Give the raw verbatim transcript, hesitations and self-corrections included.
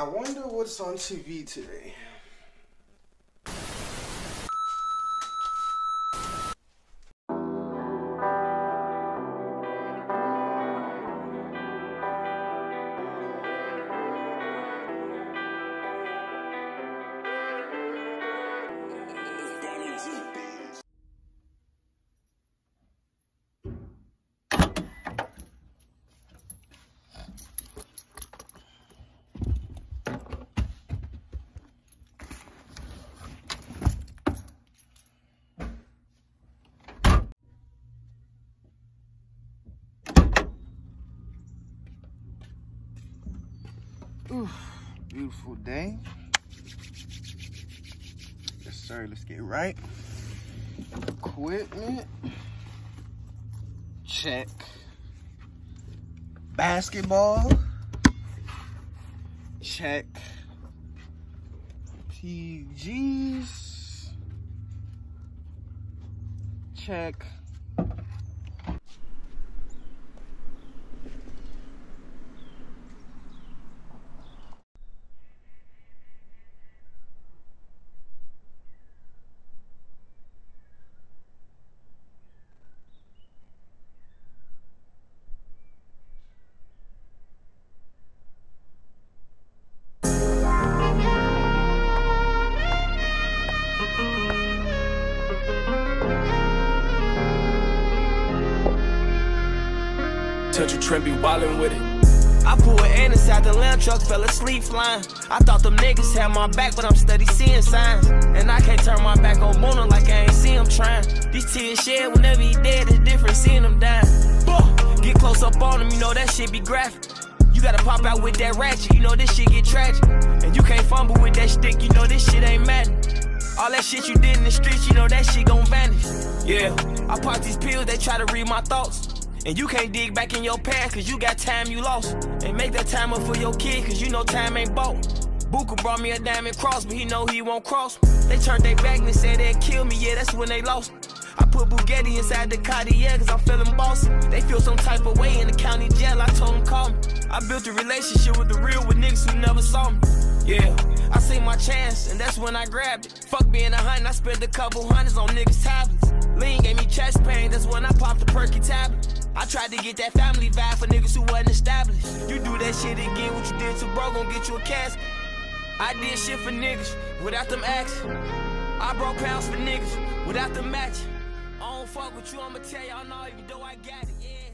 I wonder what's on T V today. Ooh, beautiful day. Yes, sir. Let's get right. Equipment check. Basketball check. P Gs check. Touch a trend, be wildin' with it. I pulled in inside the lamb truck, fell asleep flying. I thought them niggas had my back, but I'm steady seeing signs. And I can't turn my back on Moona like I ain't see him trying. These tears shed whenever he dead, it's different seeing him dying. Get close up on him, you know that shit be graphic. You gotta pop out with that ratchet, you know this shit get tragic. And you can't fumble with that stick, you know this shit ain't maddening. All that shit you did in the streets, you know that shit gon' vanish. Yeah, I pop these pills, they try to read my thoughts. And you can't dig back in your past cause you got time you lost. And make that time up for your kid cause you know time ain't bought. Buka brought me a diamond cross but he know he won't cross me. They turned their back and said they'd kill me, yeah that's when they lost me. I put Bugatti inside the Cartier cause I'm feeling bossy. They feel some type of way in the county jail, I told them call me. I built a relationship with the real, with niggas who never saw me. Yeah, I seen my chance and that's when I grabbed it. Fuck being a huntin', I spent a couple hundreds on niggas tablets. Lean gave me chest pain, that's when I popped a perky tablet. I tried to get that family vibe for niggas who wasn't established. You do that shit again, what you did to bro gon' get you a casket. I did shit for niggas without them acts. I broke pounds for niggas without them match. I don't fuck with you, I'ma tell y'all no, even though I got it, yeah.